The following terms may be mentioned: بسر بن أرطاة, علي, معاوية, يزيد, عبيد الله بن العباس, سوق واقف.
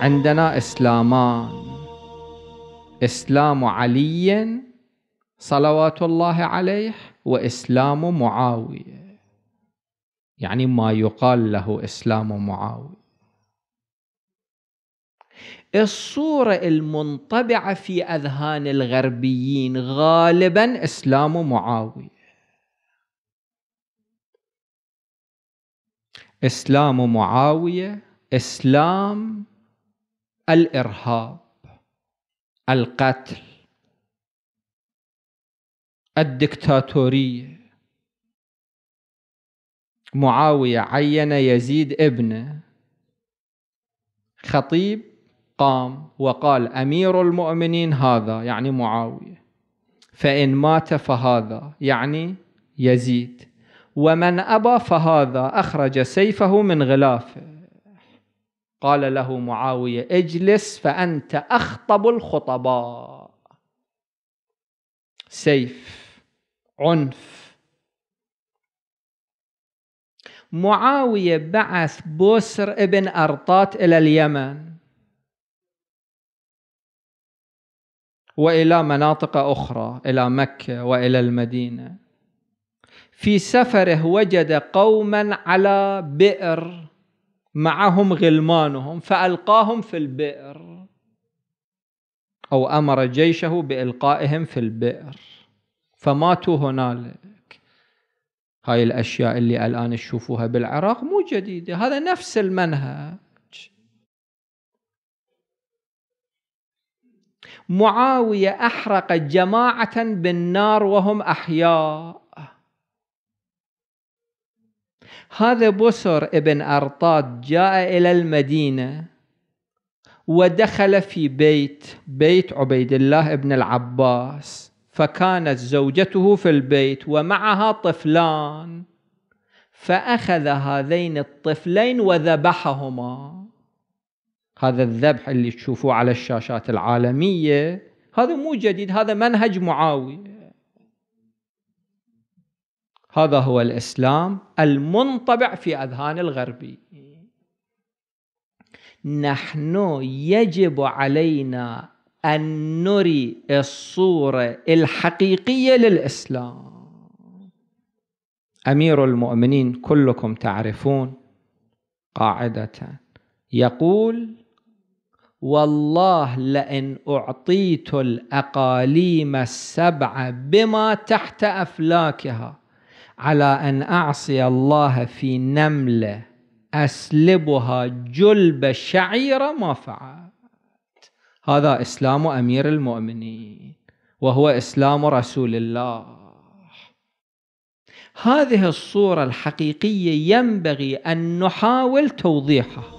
عندنا إسلامان، إسلام علي صلوات الله عليه وإسلام معاوية، يعني ما يقال له إسلام معاوية. الصورة المنطبعة في أذهان الغربيين غالبا إسلام معاوية. إسلام معاوية إسلام الإرهاب، القتل، الدكتاتورية. معاوية عين يزيد ابنه خطيب، قام وقال أمير المؤمنين هذا، يعني معاوية، فإن مات فهذا، يعني يزيد، ومن أبى فهذا، أخرج سيفه من غلافه. قال له معاوية اجلس فأنت أخطب الخطباء. سيف، عنف. معاوية بعث بسر بن أرطاة إلى اليمن وإلى مناطق أخرى، إلى مكة وإلى المدينة. في سفره وجد قوما على بئر معهم غلمانهم فألقاهم في البئر، أو أمر جيشه بإلقائهم في البئر، فماتوا هنالك. هاي الأشياء اللي الآن تشوفوها بالعراق مو جديدة، هذا نفس المنهج. معاوية أحرق جماعة بالنار وهم أحياء. هذا بسر بن أرطاة جاء إلى المدينة ودخل في بيت عبيد الله بن العباس، فكانت زوجته في البيت ومعها طفلان، فأخذ هذين الطفلين وذبحهما. هذا الذبح اللي تشوفوه على الشاشات العالمية هذا مو جديد، هذا منهج معاوية. هذا هو الإسلام المنطبع في أذهان الغربي. نحن يجب علينا أن نري الصورة الحقيقية للإسلام. أمير المؤمنين كلكم تعرفون قاعدة، يقول والله لئن أعطيت الأقاليم السبع بما تحت أفلاكها على أن أعصي الله في نملة أسلبها جلب شعيرة ما فعلت. هذا إسلام أمير المؤمنين وهو إسلام رسول الله. هذه الصورة الحقيقية ينبغي أن نحاول توضيحها.